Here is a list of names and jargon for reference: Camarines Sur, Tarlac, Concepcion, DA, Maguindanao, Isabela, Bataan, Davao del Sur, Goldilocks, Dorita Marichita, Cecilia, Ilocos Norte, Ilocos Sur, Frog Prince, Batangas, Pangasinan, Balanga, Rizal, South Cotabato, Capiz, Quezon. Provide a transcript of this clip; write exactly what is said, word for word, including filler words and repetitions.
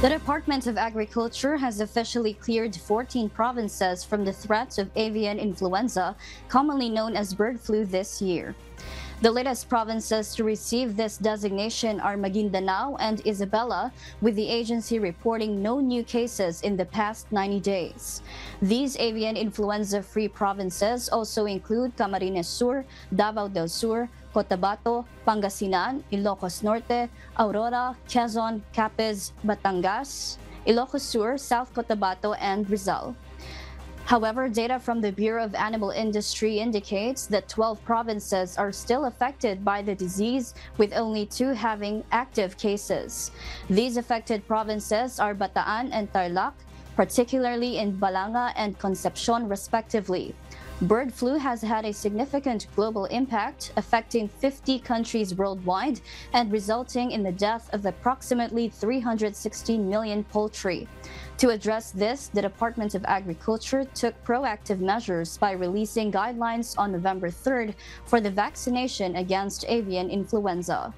The Department of Agriculture has officially cleared fourteen provinces from the threat of avian influenza, commonly known as bird flu, this year. The latest provinces to receive this designation are Maguindanao and Isabela, with the agency reporting no new cases in the past ninety days. These avian influenza-free provinces also include Camarines Sur, Davao del Sur, Cotabato, Pangasinan, Ilocos Norte, Aurora, Quezon, Capiz, Batangas, Ilocos Sur, South Cotabato, and Rizal. However, data from the Bureau of Animal Industry indicates that twelve provinces are still affected by the disease, with only two having active cases. These affected provinces are Bataan and Tarlac, particularly in Balanga and Concepcion, respectively. Bird flu has had a significant global impact, affecting fifty countries worldwide and resulting in the death of approximately three hundred sixteen million poultry. To address this, the Department of Agriculture took proactive measures by releasing guidelines on November third for the vaccination against avian influenza.